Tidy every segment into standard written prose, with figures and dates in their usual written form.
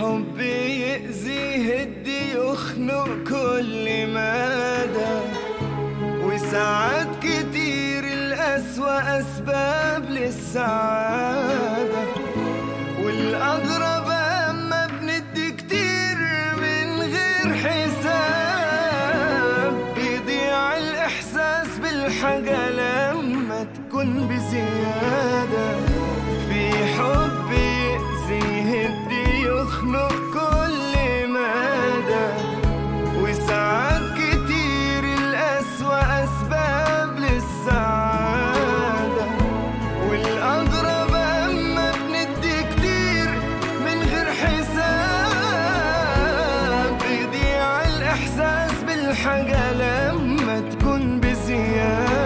حبي يأذيه الديوخ كل مدى، وساعات كتير الأسوأ أسباب للسعادة، والأغرب أما بندي كتير من غير حساب، بيضيع الإحساس بالحاجة لما تكون بزيادة. في حب يأذيه الديوخ كل مدى، وساعات كتير الأسوأ أسباب للسعادة، والأغرب أما بندي كتير من غير حساب، بيضيع الإحساس بالحاجة لما تكون بزيادة.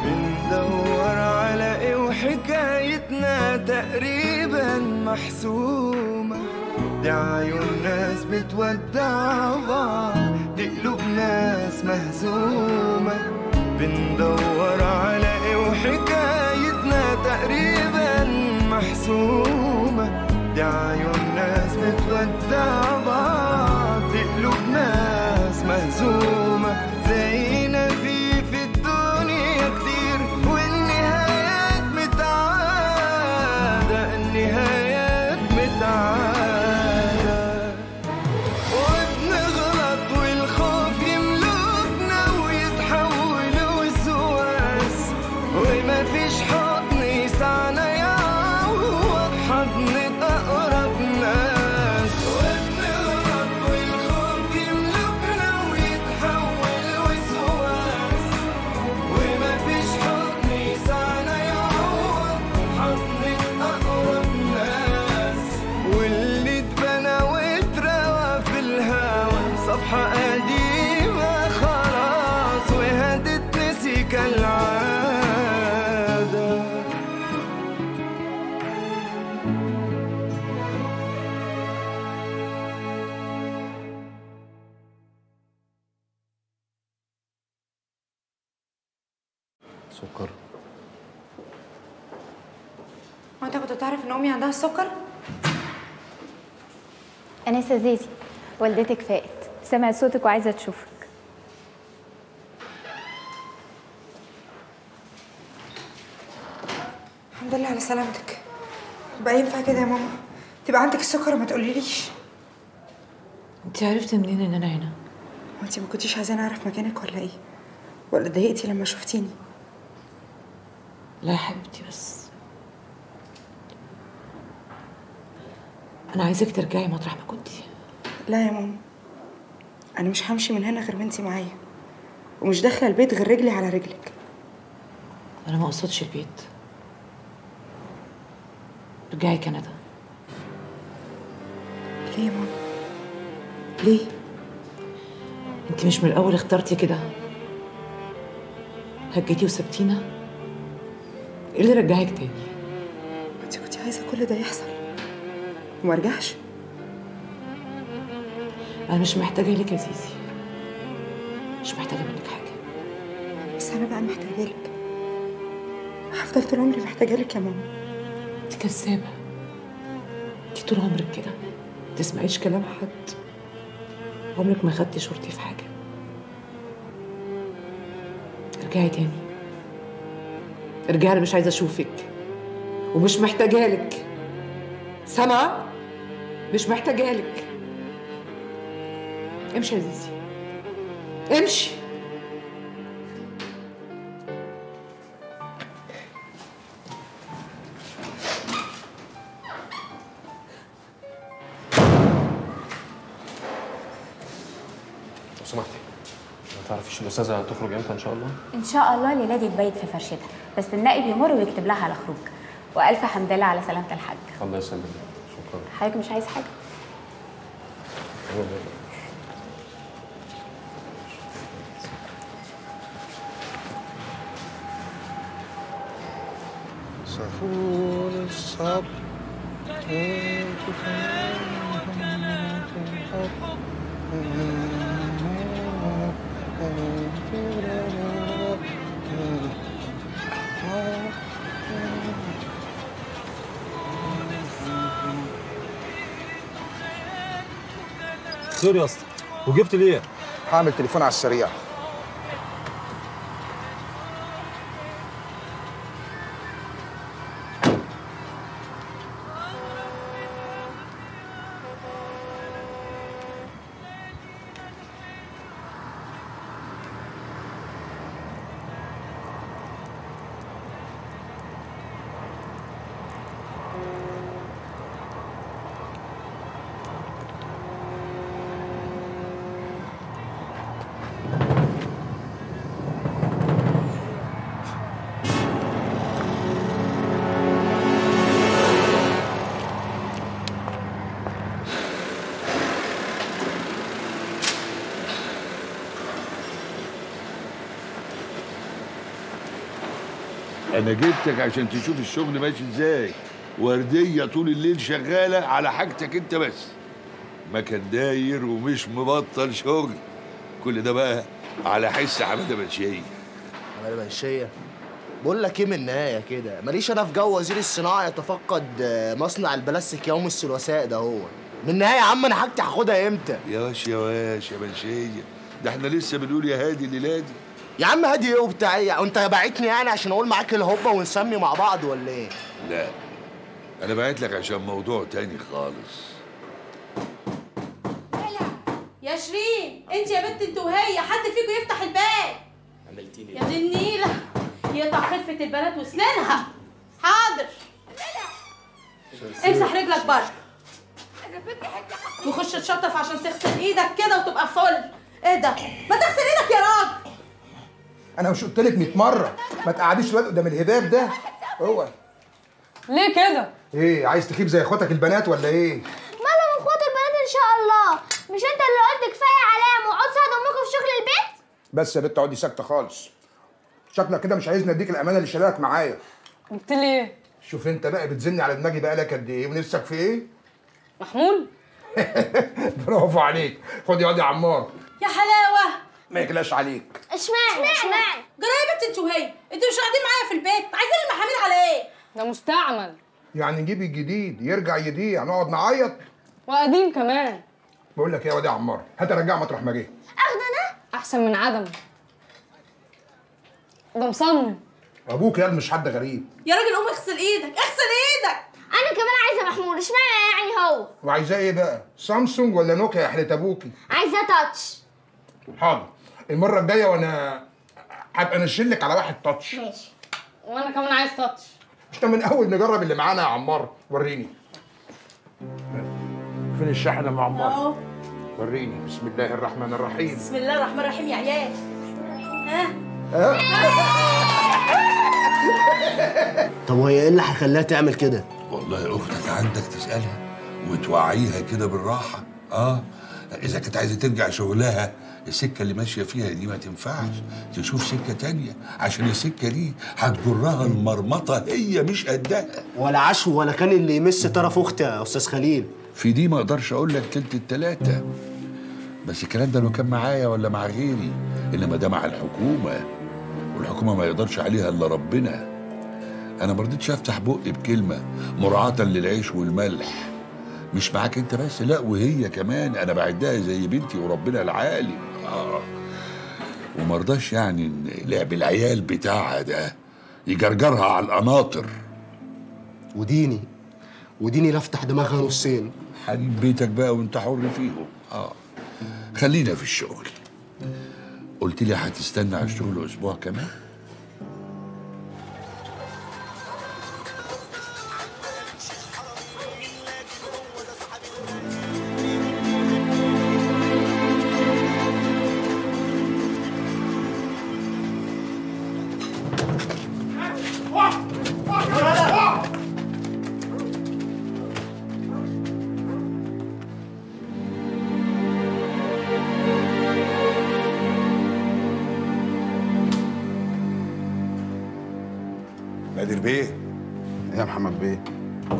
بندور على ايه وحكايتنا تقريبا محسومة؟ دي عيون ناس بتودع بعض، دي قلوب ناس مهزومة. بندور على ايه وحكايتنا تقريبا محسومة؟ دي عيون ناس بتودع بعض، دي قلوب ناس مهزومة. زينا في الدنيا كتير، والنهايات متعادة، النهايات متعادة، وبنغلط والخوف يملكنا ويتحول وسواس، ومفيش حضن يسعنا يعوض حضن أقرب ناس. صفحة قديمة خلاص وهتتنسي كالعادة. سكر. هو انت كنت تعرف ان امي عندها السكر؟ انسة زيزي، والدتك فائت سمعت صوتك وعايزه تشوفك. الحمد لله على سلامتك. بقى ينفع كده يا ماما تبقى عندك السكر وما تقوليليش؟ انت عرفتي منين ان انا هنا؟ وانت ما كنتيش عايزاني اعرف مكانك ولا ايه؟ ولا اتضايقتي لما شفتيني؟ لا يا حبيبتي، بس انا عايزك ترجعي مطرح ما كنتي. لا يا ماما، أنا مش همشي من هنا غير وأنتي معايا، ومش داخلة البيت غير رجلي على رجلك. أنا ما قصدتش البيت. رجعي كندا. ليه يا ماما؟ ليه؟ أنتي مش من الأول اخترتي كده؟ هجيتي وسبتينا؟ إيه اللي رجعك تاني؟ أنتي كنت عايزة كل ده يحصل وما أرجعش؟ أنا مش محتاجة لك يا زيزي، مش محتاجة منك حاجة. بس أنا بقى محتاجة لك، هفضل طول عمري محتاجة لك يا ماما. أنتِ كذابة، أنتِ طول عمرك كده ما تسمعيش كلام حد، عمرك ما خدتي شورتي في حاجة. ارجعي تاني، ارجعي، أنا مش عايزة أشوفك ومش محتاجة لك، سامعة؟ مش محتاجة لك. امشي يا زيزي، امشي. سمحتي ما تعرفيش الاستاذه هتخرج امتى؟ ان شاء الله ان شاء الله ليلى دي تبيت في فرشتها، بس النائب يمر ويكتب لها على خروج. والف حمد لله على سلامه الحاج. الله يسلمك، شكرا. حضرتك مش عايز حاجه؟ سهول الصبر سوري يا اسطى، وجبت ليه؟ هعمل تليفون على السريع. أنا جبتك عشان تشوف الشغل ماشي إزاي. وردية طول الليل شغالة على حاجتك أنت بس. مكان داير ومش مبطل شغل. كل ده بقى على حس حمادة منشية. حمادة منشية؟ بقول لك إيه من النهاية كده؟ ماليش أنا في جو وزير الصناعة يتفقد مصنع البلاستيك يوم الثلاثاء ده هو. من النهاية يا عم أنا حاجتي هاخدها إمتى؟ يا واش يا واش يا منشية، ده إحنا لسه بنقول يا هادي الليلة دي. يا عم هادي ايه وبتاع ايه؟ انت باعتني يعني عشان اقول معاك الهوبا ونسمي مع بعض ولا ايه؟ لا انا باعت لك عشان موضوع تاني خالص. هلا يا شيرين، انت يا بنت انت وهي حد فيكم يفتح الباب. عملتيني يا ابن النيله، يقطع خلفه البنات وسنانها. حاضر امسح رجلك بره وخش تشطف عشان تغسل ايدك كده وتبقى فل. ايه ده؟ ما تغسل ايدك يا راجل. أنا مش قلتلك 100 مرة ما تقعديش الواد قدام الهباب ده؟ اوعى. ليه كده؟ إيه عايز تخيب زي إخواتك البنات ولا إيه؟ مالهم إخوات البنات إن شاء الله، مش أنت اللي قلت كفاية عليا وأقعد ساعد أمكم في شغل البيت؟ بس يا بنت اقعدي ساكتة خالص. شكلك كده مش عايزني أديك الأمانة اللي شاريك معايا. قلت لي إيه؟ شوف أنت بقى بتزني على دماغي بقى لك قد إيه ونفسك في إيه؟ محمول؟ برافو عليك، خدي اقعدي يا عمار. يا حلاوة ما يغلاش عليك. اشمعنى؟ جرايبت انتوا وهي، انتوا مش قاعدين معايا في البيت، عايزين المحامين على ايه؟ ده مستعمل. يعني نجيب الجديد يرجع يضيع نقعد نعيط؟ وقديم كمان. بقول لك ايه يا واد يا عمار، هات ارجعه مطرح ما جه. اخده انا؟ احسن من عدمه. ده مصمم. ابوك يا مش حد غريب. يا راجل قوم اغسل ايدك، اغسل ايدك. انا كمان عايزه محمول، اشمعنى يعني هو؟ وعايزاه ايه بقى؟ سامسونج ولا نوكيا يا حلت ابوكي؟ عايزاه تاتش. حاضر. المرة الجاية وانا هبقى انشل لك على واحد تاتش. ماشي. وانا كمان عايز تاتش. مش من اول نجرب اللي معانا يا عمار، وريني. فين الشاحن يا عمار؟ اهو. وريني، بسم الله الرحمن الرحيم. بسم الله الرحمن الرحيم يا عيال. ها؟ طب وهي ايه اللي هيخليها تعمل كده؟ والله اختك عندك تسألها وتوعيها كده بالراحة. إذا كانت عايزة ترجع شغلها السكة اللي ماشية فيها دي ما تنفعش، تشوف سكة تانية عشان السكة دي هتجرها المرمطة هي مش قدها. ولا عشو ولا كان اللي يمس طرف أختي يا أستاذ خليل. في دي ما أقدرش أقول لك تلت التلاتة، بس الكلام ده لو كان معايا ولا مع غيري، إنما ده مع الحكومة، والحكومة ما يقدرش عليها إلا ربنا. أنا ما رضيتش أفتح بقي بكلمة مراعاة للعيش والملح. مش معاك انت بس، لا وهي كمان، انا بعدها زي بنتي وربنا العالي. ومرضاش يعني ان لعب العيال بتاعها ده يجرجرها على القناطر. وديني لا افتح دماغها نصين. حبيب بيتك بقى وانت حر فيهم. خلينا في الشغل. قلت لي هتستنى على الشغل اسبوع كمان؟ نادر بيه. ايه يا محمد بيه؟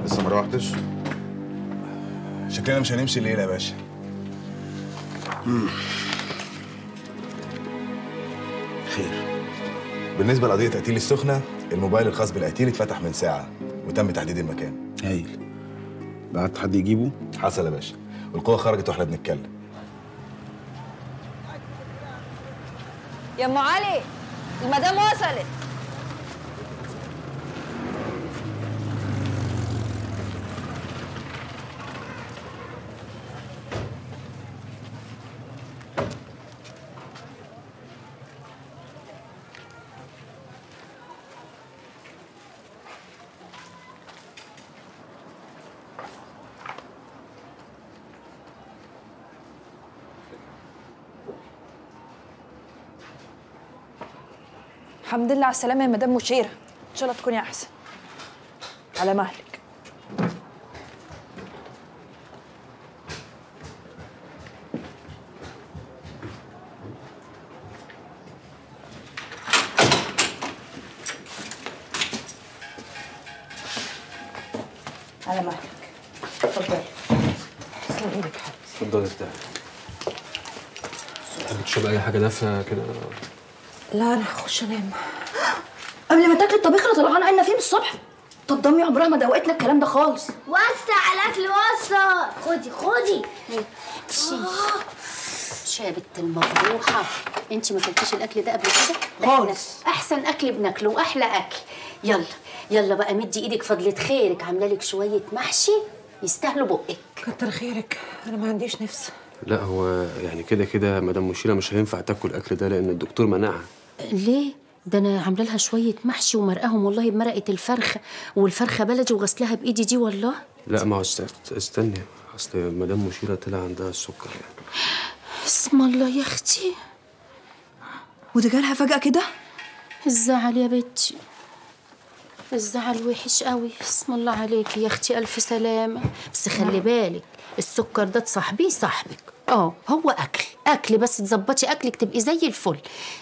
لسه ما روحتش؟ شكلنا مش هنمشي الليله يا باشا. خير. بالنسبه لقضيه قتيل السخنه، الموبايل الخاص بالقتيل اتفتح من ساعه وتم تحديد المكان. هايل. بعت حد يجيبه؟ حصل يا باشا، والقوه خرجت واحنا بنتكلم. يا ام علي المدام وصلت. الحمد لله على السلامة يا مدام مشيرة، إن شاء الله تكوني أحسن. على مهلك. على مهلك. اتفضلي. تسلم إيدك يا حبيبتي. اتفضلي افتحي. تحبي تشربي أي حاجة دافية كده؟ لا انا هخش انام قبل ما تاكلي الطبيخ اللي طلعان عنا فيه من الصبح. طب ضمي عمرها ما دوقتنا الكلام ده خالص. وسع على الاكل، وسع. خدي خدي شيل يا بنت المفضوحه. انت ما كلتيش الاكل ده قبل كده خالص. احسن اكل بناكله واحلى اكل. يلا يلا بقى مدي ايدك، فضلة خيرك عامله لك شويه محشي يستاهلوا بقك. كتر خيرك، انا ما عنديش نفس. لا هو يعني كده كده مدام مشيرة مش هينفع تاكل الاكل ده لان الدكتور منعها. ليه؟ ده انا عامله لها شويه محشي ومرقاهم والله بمرقه الفرخه، والفرخه بلدي وغسلها بايدي دي والله. لا ما هو استني، اصل مدام مشيرة طلع عندها السكر يعني. اسم الله يا اختي، وده جالها فجأه كده؟ الزعل يا بنتي، الزعل وحش قوي. اسم الله عليكي يا اختي، الف سلامه. بس خلي بالك السكر ده تصاحبيه صاحبك. اه هو اكل اكل بس، تظبطي اكلك تبقي زي الفل.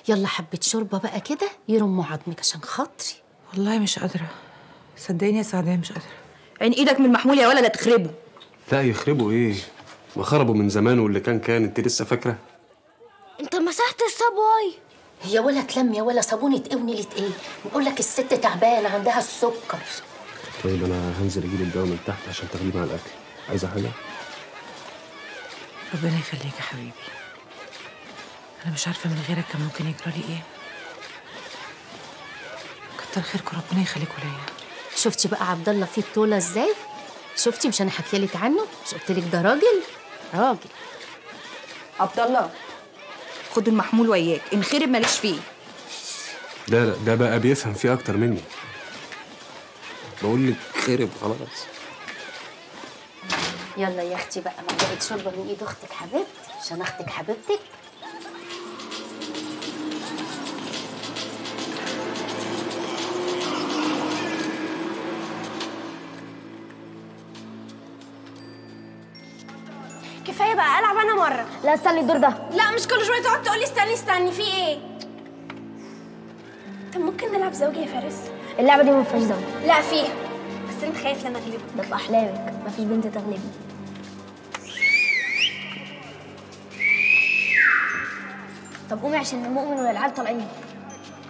يلا حبه شوربه بقى كده يرموا عظمك عشان خاطري. والله مش قادره، صدقيني يا سعديه مش قادره. عين ايدك من محمول يا ولا تخربه. لا يخربوا ايه، ما خربوا من زمان. واللي كان انت لسه فاكره؟ انت مسحت الصابون هي ولا تلم يا ولا صابونه قوني لت ايه؟ بقول لك الست تعبانه عندها السكر. طيب انا هنزل اجيب الدواء من تحت عشان تغلي مع الاكل. عايزه حاجه؟ ربنا يخليك يا حبيبي. أنا مش عارفة من غيرك كان ممكن يجرى لي إيه. كتر خيركم، ربنا يخليكوا ليا. شفتي بقى عبد الله فيه الطولة إزاي؟ شفتي مش أنا حكيت لك عنه؟ مش قلت لك ده راجل؟ راجل. عبد الله خد المحمول وياك، انخرب ماليش فيه. لا لا ده بقى بيفهم فيه أكتر مني. بقول لك خرب خلاص. يلا يا اختي بقى مرقه شوربه من ايد اختك حبيبتي عشان اختك حبيبتك. كفايه بقى، العب انا مره. لا استني الدور ده، لا مش كل شويه تقعد تقول لي استني استني. في ايه؟ طب ممكن نلعب زوجي يا فارس؟ اللعبه دي ما فيهاش زوجي. لا فيها، بس انت خايف لما اغلبك. ده في احلامك، مفيش بنت تغلبني. طب قومي عشان المؤمن والالعاب طالعين.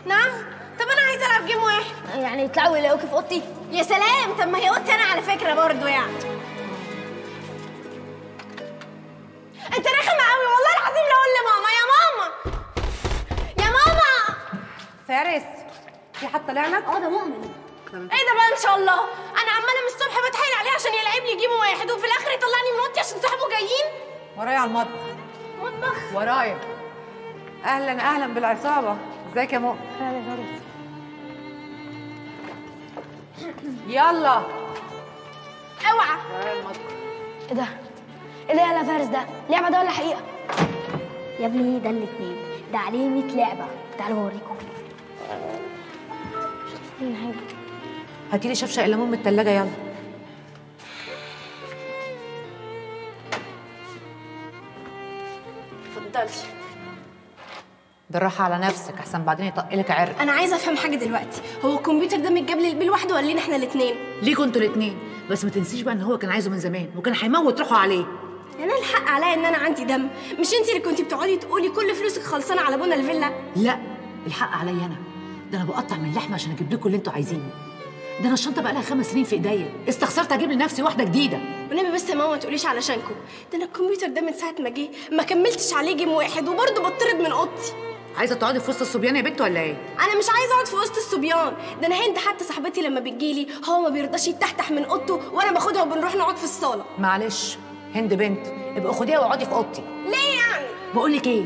نعم؟ طب انا عايزه العب جيم واحد. يعني يطلعوا يلاقوكي في اوضتي؟ يا سلام، طب ما هي اوضتي انا على فكره برضه يعني. انت رخمه قوي والله العظيم. لو اقول لماما يا ماما يا ماما فارس في حد طلعنا؟ اه ده مؤمن. ايه ده بقى؟ ان شاء الله انا عماله من الصبح بتحايل عليه عشان يلعب لي جيم واحد وفي الاخر يطلعني من اوضتي عشان صاحبه جايين ورايا على المطبخ. مطبخ ورايا. اهلا اهلا بالعصابه. ازيك يا مؤمن؟ اهلا يا رب. يلا اوعى ورايا المطبخ. ايه ده؟ ايه ده يا فارس؟ ده لعبه ده ولا حقيقه؟ يا ابني ده الاتنين، ده عليه 100 لعبه. تعالوا اوريكم. شوفوا حاجه. هاتيلي شفشق الليمون من التلاجة. يلا متفضلش. بالراحه على نفسك احسن بعدين يطقلك عرق. انا عايزه افهم حاجه دلوقتي، هو الكمبيوتر ده متجاب للبيه لوحده ولا لينا احنا الاثنين؟ ليكوا انتوا الاثنين، بس ما تنسيش بقى ان هو كان عايزه من زمان وكان هيموت روحه عليه. انا الحق عليا ان انا عندي دم، مش انت اللي كنتي بتقعدي تقولي كل فلوسك خلصانه على بونا الفيلا؟ لا الحق عليا انا، ده انا بقطع من اللحمه عشان اجيب لكم اللي انتوا عايزينه. ده انا الشنطه بقى لها 5 سنين في ايديا، استخسرت اجيب لنفسي واحده جديده. والنبي بس يا ماما ما تقوليش علشانكم، ده انا الكمبيوتر ده من ساعه ما جه ما كملتش عليه جيم واحد وبرضه بطرد من اوضتي. عايزه تقعدي في وسط الصبيان يا بنت ولا ايه؟ انا مش عايزه اقعد في وسط الصبيان، ده انا هند حتى صاحبتي لما بتجيلي هو ما بيرضاش يتحتح من اوضته وانا باخدها وبنروح نقعد في الصاله. معلش هند بنت، ابقى خديها واقعدي في اوضتي. ليه يعني؟ بقول لك ايه؟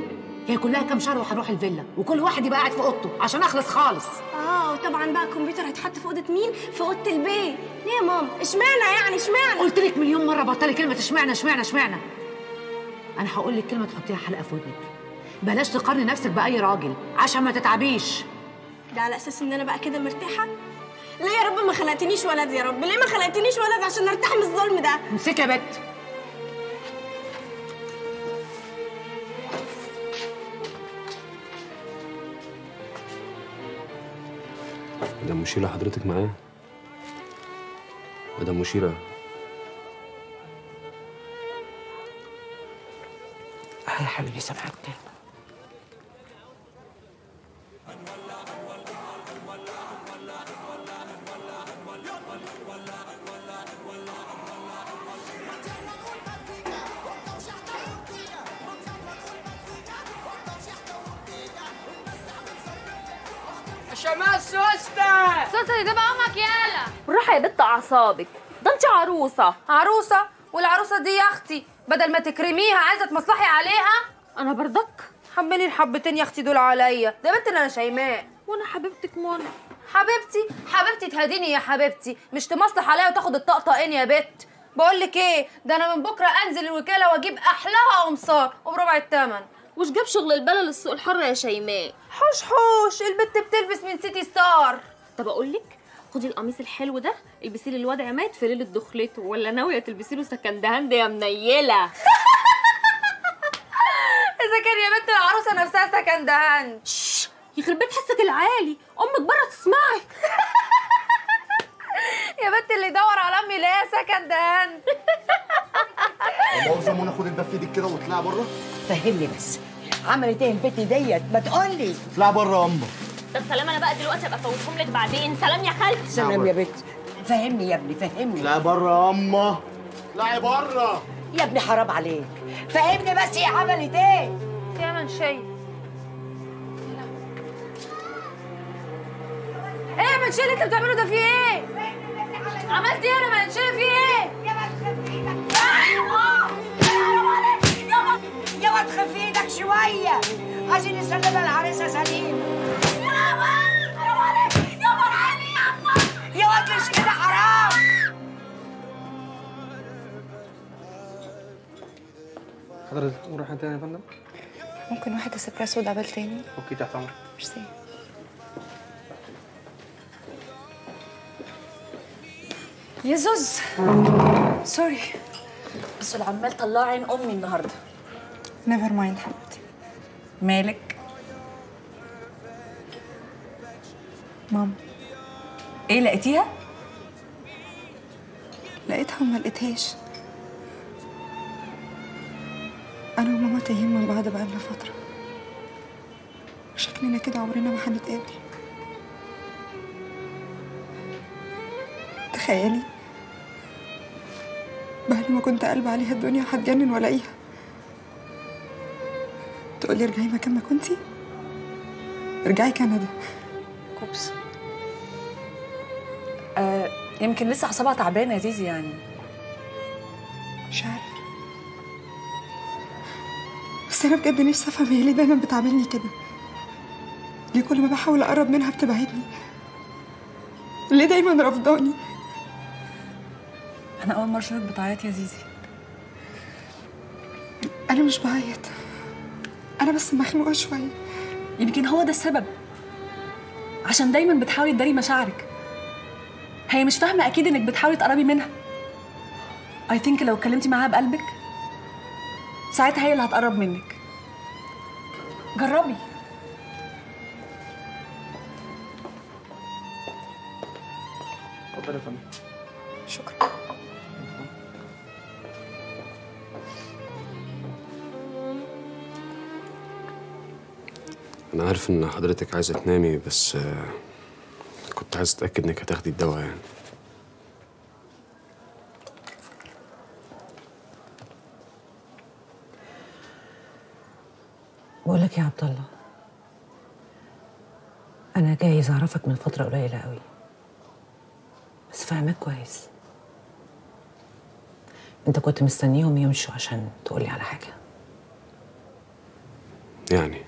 هي كلها كام شهر وهنروح الفيلا وكل واحد يبقى قاعد في اوضته عشان اخلص خالص. اه وطبعا بقى الكمبيوتر هيتحط في اوضه مين؟ في اوضه البيت. ليه يا ماما؟ اشمعنى يعني اشمعنى؟ قلت لك مليون مره بطلي كلمه اشمعنى اشمعنى اشمعنى. انا هقول لك كلمه تحطيها حلقه في ودنك، بلاش تقارني نفسك باي راجل عشان ما تتعبيش. ده على اساس ان انا بقى كده مرتاحه؟ ليه يا رب ما خلقتنيش ولد يا رب، ليه ما خلقتنيش ولد عشان ارتاح من الظلم ده؟ امسكي يا بت. مدام مشيرة حضرتك معايا؟ مدام مشيرة يا حبيبي سامحك كده. شمال سوسته سوسته ده بقى يالا بالراحه يا بت اعصابك، ده انت عروسه. عروسه والعروسه دي يا اختي بدل ما تكرميها عايزه تمصلحي عليها. انا برضك حملي الحبتين يا اختي دول عليا، ده بنت اللي انا شيماء وانا حبيبتك منى. حبيبتي حبيبتي تهديني يا حبيبتي، مش تمصلح عليا وتاخد الطقطقين يا بت. بقول لك ايه، ده انا من بكره انزل الوكاله واجيب احلاها قمصان وبربع الثمن. وش جاب شغل البلل السوق الحر يا شيماء؟ حوش حوش البت بتلبس من سيتي ستار. طب اقول لك، خدي القميص الحلو ده البسيه للواد عماد في ليله دخلته، ولا ناويه تلبسي له سكندهند يا منيله؟ اذا كان يا بنت العروسه نفسها سكندهند. شش يخرب بيت حسك العالي، امك بره تسمعي. يا بنت اللي يدور على امي لا سكندهند. مؤاخذه منى، خد الباب في ايدك كده واطلعي بره. فهمني بس عملت ايه البت ديت؟ ما تقولي اطلعي بره يا امه. طب سلام، انا بقى دلوقتي ابقى افوتهم لك بعدين. سلام يا خالتي. سلام يا بت. فهمني يا ابني فهمني. اطلعي بره يا امه، اطلعي بره يا ابني حرام عليك. فهمني بس هي عملت ايه؟ يا منشيه ايه يا منشيه اللي انت بتعمله ده؟ في ايه؟ عملت ايه انا منشيه؟ في ايه؟ يا بنت خدي ايدك. ايوه حرام عليك يا واد، خفي ايدك شويه عشان نسلم العريسه سليمه. يا واد حرام عليك يا واد، عيني يا واد، يا واد مش كده حرام. حضرتك نروح حاجه تاني يا فندم؟ ممكن واحد اسبريسو دبل تاني؟ اوكي تحت امرك. ميرسي. يا زوز سوري بس العمال طلع عين امي النهارده. نيفر مايند حبيبتي. مالك؟ ماما ايه لقيتيها؟ لقيتها وما لقيتهاش. انا وماما تايهين من بعض بقالنا فتره، شكلنا كده عمرنا ما هنتقابل. تخيلي بعد ما كنت قلب عليها الدنيا هتجنن والاقيها تقولي ارجعي مكان ما كنتي، ارجعي كندا. كوبس يمكن لسه اعصابها تعبانه يا زيزي يعني، مش عارفه. بس انا بجد نفسي افهم هي ليه دايما بتعاملني كده؟ ليه كل ما بحاول اقرب منها بتبعدني؟ ليه دايما رفضاني؟ انا اول مره اشوفك بتعيط يا زيزي. انا مش بعيط، انا بس مخنوقه شويه. يمكن هو ده السبب، عشان دايما بتحاولي تداري مشاعرك. هي مش فاهمه اكيد انك بتحاولي تقربي منها. اي ثينك لو اتكلمتي معاها بقلبك ساعتها هي اللي هتقرب منك. جربي اتفضل يا فندم. شكرا. أنا عارف إن حضرتك عايزة تنامي، بس كنت عايز أتأكد إنك هتاخدي الدواء يعني. بقولك يا عبد الله، أنا جايز أعرفك من فترة قليلة قوي، بس فاهمك كويس. أنت كنت مستنيهم يمشوا عشان تقولي على حاجة يعني،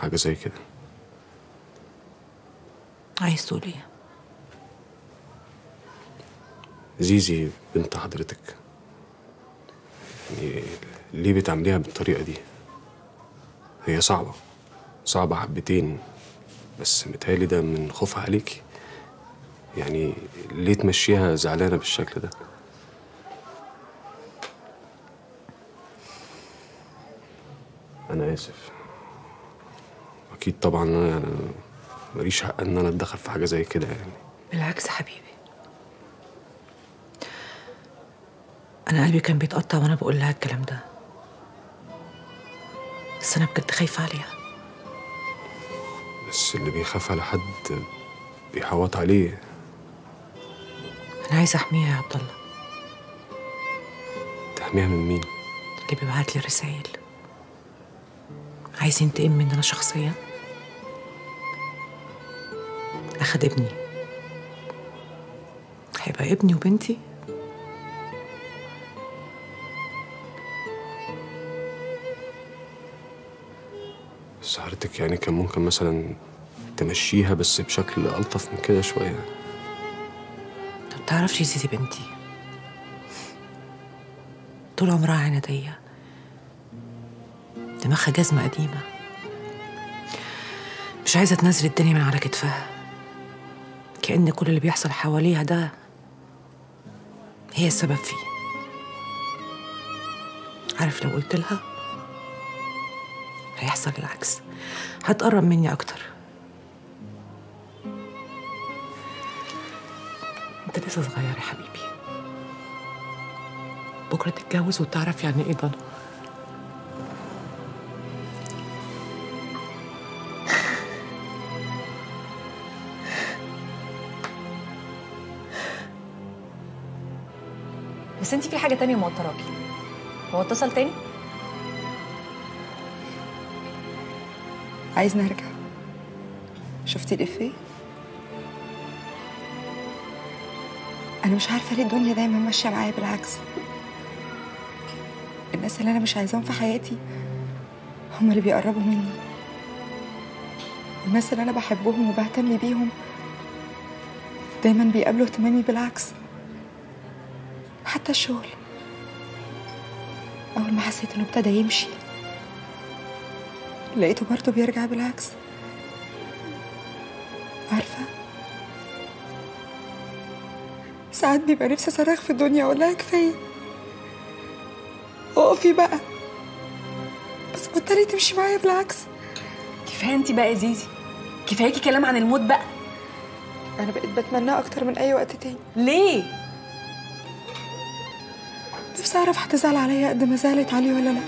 حاجة زي كده. عايز تقول ايه؟ زيزي بنت حضرتك، يعني ليه بتعمليها بالطريقة دي؟ هي صعبة، صعبة حبتين، بس متهيألي ده من خوفها عليكي. يعني ليه تمشيها زعلانة بالشكل ده؟ أنا آسف. أكيد طبعاً أنا ماليش حق إن أنا أتدخل في حاجة زي كده يعني. بالعكس حبيبي، أنا قلبي كان بيتقطع وأنا بقول لها الكلام ده، بس أنا بجد خايفة عليها. بس اللي بيخاف على حد بيحوط عليه. أنا عايزة أحميها يا عبد الله. تحميها من مين؟ اللي بيبعت لي رسايل. عايز ينتقم مني أنا شخصياً؟ أخد ابني، هيبقى ابني وبنتي. بس حضرتك يعني كان ممكن مثلا تمشيها بس بشكل ألطف من كده شوية. ما بتعرفش يا سيدي، بنتي طول عمرها عنادية، دماغها جزمة قديمة، مش عايزة تنزل الدنيا من على كتفها، كأن كل اللي بيحصل حواليها ده هي السبب فيه. عارف لو قلت لها هيحصل العكس، هتقرب مني أكتر. أنت لسه صغير يا حبيبي، بكرة تتجوز وتعرف يعني إيه ضنا. بس انتي في حاجة تانية موتراكي. هو اتصل تاني؟ عايزني ارجع. شفتي الإفيه؟ أنا مش عارفة ليه الدنيا دايما ماشية معايا بالعكس. الناس اللي أنا مش عايزاهم في حياتي هم اللي بيقربوا مني. الناس اللي أنا بحبهم وبهتم بيهم دايما بيقابلوا اهتمامي بالعكس. حتى الشغل، أول ما حسيت إنه ابتدى يمشي لقيته برضه بيرجع بالعكس. عارفة ساعات بيبقى نفسي أصرخ في الدنيا وأقولها كفاية، أقفي بقى، بس بطلي تمشي معايا بالعكس. كفاية أنتي بقى يا زيزي، كفاياكي كلام عن الموت بقى. أنا بقيت بتمناه أكتر من أي وقت تاني. ليه؟ نفسي أعرف هتزعل عليا قد ما زعلت عليه ولا لأ.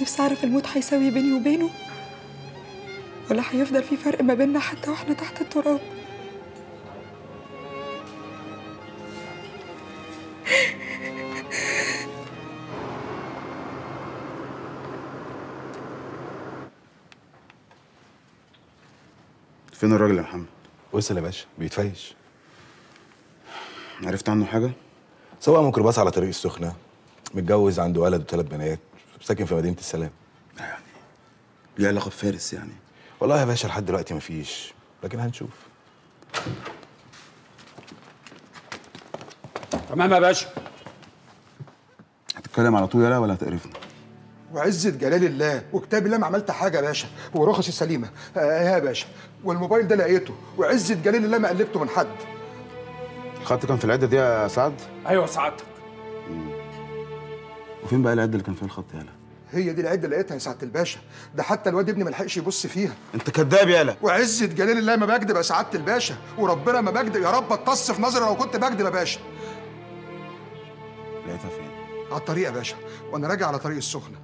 نفسي أعرف الموت هيساوي بيني وبينه ولا هيفضل في فرق ما بيننا حتى وإحنا تحت التراب. فين الراجل يا محمد؟ وصل يا باشا، بيتفيش. عرفت عنه حاجة؟ سواق ميكروباص على طريق السخنة، متجوز، عنده ولد وثلاث بنات، ساكن في مدينة السلام. يعني ليه علاقة بفارس يعني؟ والله يا باشا لحد دلوقتي مفيش، لكن هنشوف. تمام يا باشا. هتتكلم على طول يالا ولا هتقرفنا؟ وعزة جلال الله وكتاب الله ما عملت حاجة يا باشا، ورخصي سليمة. يا باشا والموبايل ده لقيته، وعزة جلال الله ما قلبته من حد. الخط كان في العده دي يا سعد؟ ايوه سعادتك. وفين بقى العده اللي كان فيها الخط يالا؟ هي دي العده اللي لقيتها يا سعاده الباشا، ده حتى الواد ابني ما لحقش يبص فيها. انت كذاب يالا، وعزه جلال الله ما بكدب يا سعاده الباشا، وربنا ما بكدب، يا رب اتص في نظري لو كنت بكدب يا باشا. لقيتها فين؟ على الطريق يا باشا، وانا راجع على طريق السخنه.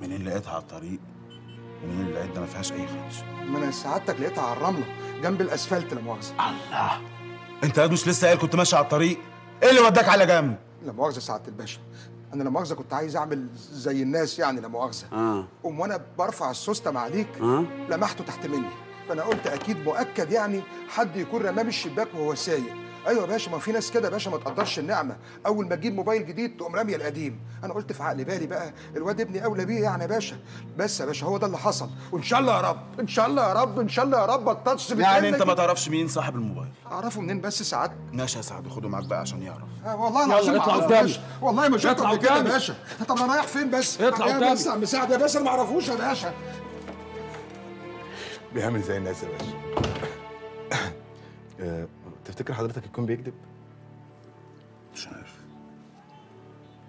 منين لقيتها على الطريق؟ ومنين العده ما فيهاش اي خدش؟ ما انا سعادتك لقيتها على الرمله جنب الاسفلت لا مؤاخذه. الله، انت يا مش لسه قايل كنت ماشي على الطريق؟ ايه اللي وداك على جنب؟ لا مؤاخذه يا سعاده الباشا، انا لا مؤاخذه كنت عايز اعمل زي الناس يعني لا مؤاخذه. قوم وانا برفع السوستم عليك لمحته تحت مني، فانا قلت اكيد مؤكد يعني حد يكون رماه من الشباك وهو سايق. ايوه يا باشا، ما في ناس كده يا باشا ما تقدرش النعمه، اول ما تجيب موبايل جديد تقوم راميه القديم. انا قلت في عقل بالي بقى الواد ابني اولى بيه يعني يا باشا، بس يا باشا هو ده اللي حصل، وان شاء الله يا رب ان شاء الله يا رب ان شاء الله يا رب التاتش يعني. انت ما تعرفش مين صاحب الموبايل؟ اعرفه منين بس ساعات؟ ماشي يا سعد، خده معاك بقى عشان يعرف. والله انا عايز اطلع قدام، والله مش هطلع قدام يا باشا. طب انا رايح فين بس؟ اطلع قدام بس يا عم سعد يا باشا، انا ما اعرفوش يا باشا. بيعمل زي الناس يا باشا. تفتكر حضرتك يكون بيكذب؟ مش عارف،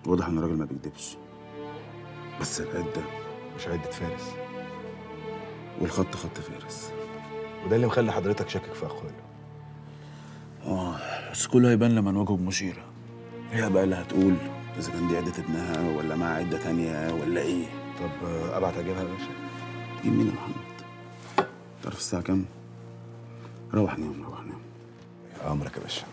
واضح ان الراجل ما بيكذبش، بس العده مش عده فارس، والخط خط فارس، وده اللي مخلي حضرتك شاكك في اقواله. بس كله هيبان لما نواجهه بمشيره. هي بقى اللي هتقول اذا كان دي عده ابنها ولا مع عده ثانيه ولا ايه. طب ابعت اجيبها يا باشا. تجيب مين يا محمد؟ تعرف الساعه كام؟ روح نام، روح نام. عمرك يا باشا.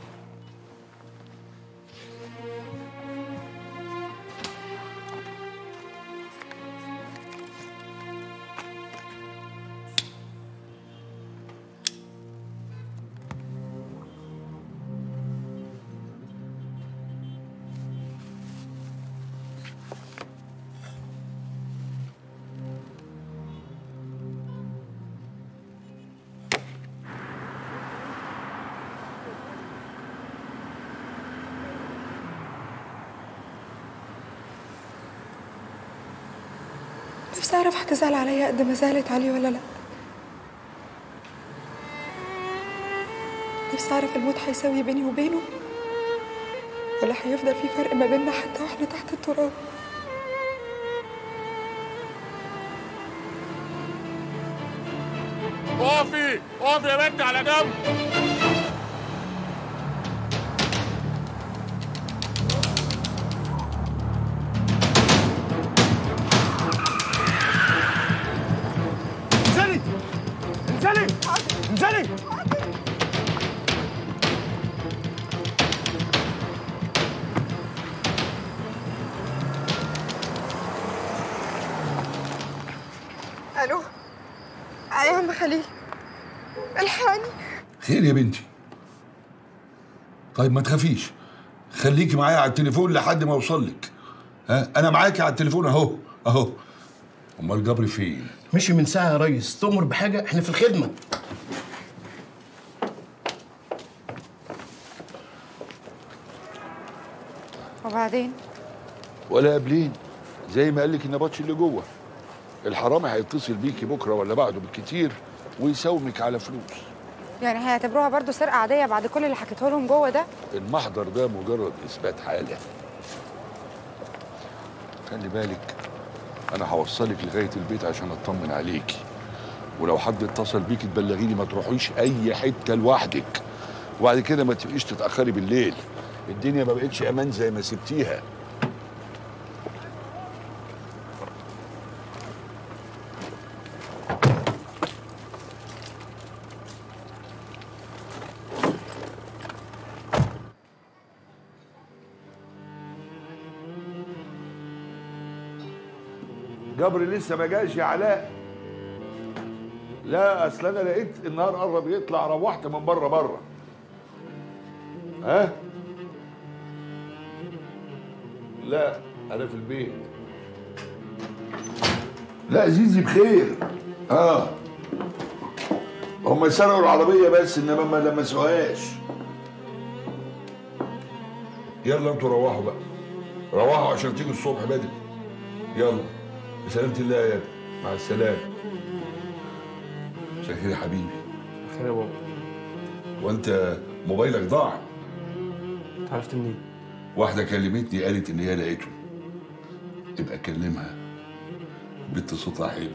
نفسي أعرف هتزعل عليا قد ما زعلت عليه ولا لأ. نفسي أعرف الموت هيساوي بيني وبينه ولا هيفضل في فرق ما بيننا حتى وإحنا تحت التراب. اقفي اقفي يا بنتي على جنب. خير يا بنتي. طيب ما تخافيش، خليكي معايا على التليفون لحد ما اوصل لك. ها انا معاكي على التليفون اهو اهو. امال جبري فين؟ مشي من ساعه يا ريس. تؤمر بحاجه؟ احنا في الخدمه. وبعدين؟ ولا قابلين زي ما قال لك النبطش اللي جوه. الحرامي هيتصل بيكي بكره ولا بعده بالكتير ويساومك على فلوس. يعني هيعتبروها برضه سرقه عاديه بعد كل اللي حكيته لهم جوه ده؟ المحضر ده مجرد اثبات حاله. خلي بالك انا هوصلك لغايه البيت عشان اطمن عليكي، ولو حد اتصل بيكي تبلغيني، ما تروحيش اي حته لوحدك، وبعد كده ما تبقيش تتاخري بالليل، الدنيا ما بقتش امان زي ما سبتيها. جبري لسه ما جاش يا علاء؟ لا اصل انا لقيت النهار قرب يطلع، روحت من بره بره. ها؟ لا انا في البيت. لا زيزي بخير. هم سرقوا العربيه بس، انما ما لمسوهاش. يلا انتوا روحوا بقى، روحوا عشان تيجوا الصبح بدري. يلا بسلامة الله يا ابني، مع السلامة. مساء الخير يا حبيبي. خير يا بابا. وأنت موبايلك ضاع. أنت عرفت منين؟ واحدة كلمتني قالت إن هي لقيته. يبقى كلمها، البت صوتها حلو.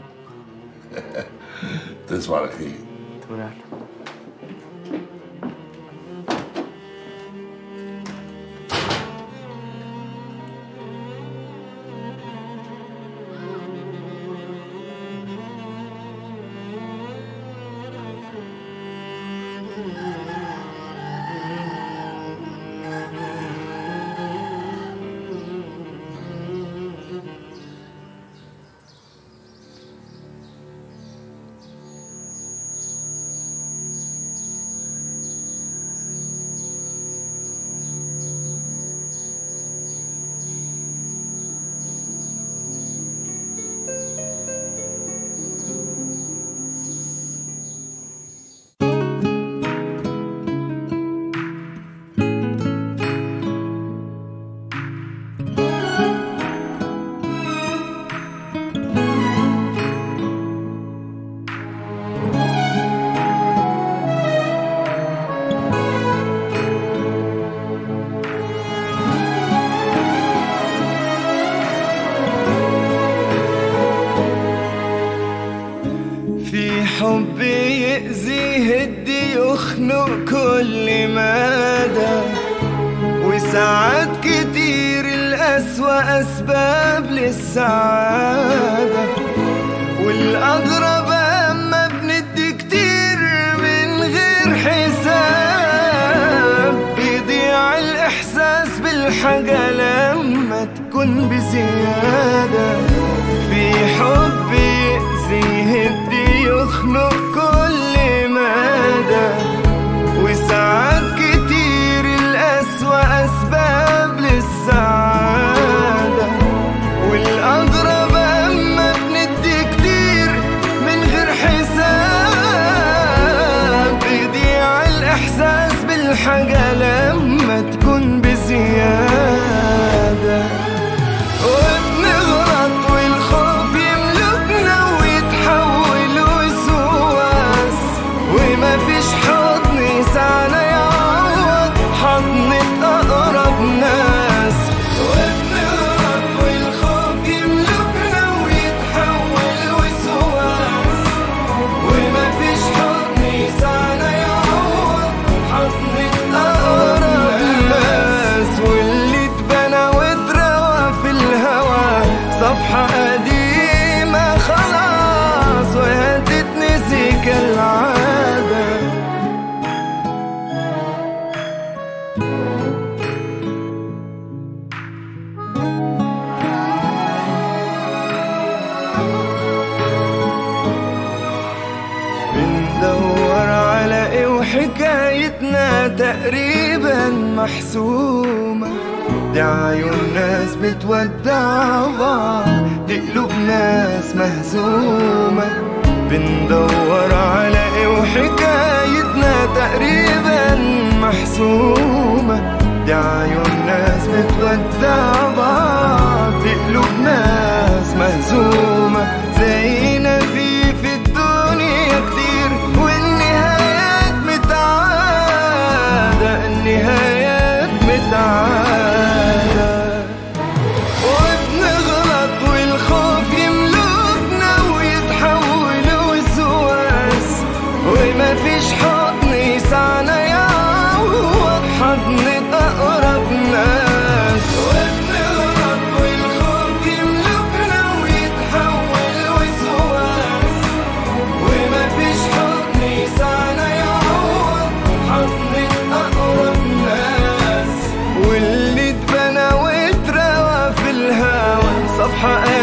تصبح على خير. تقول أهلا.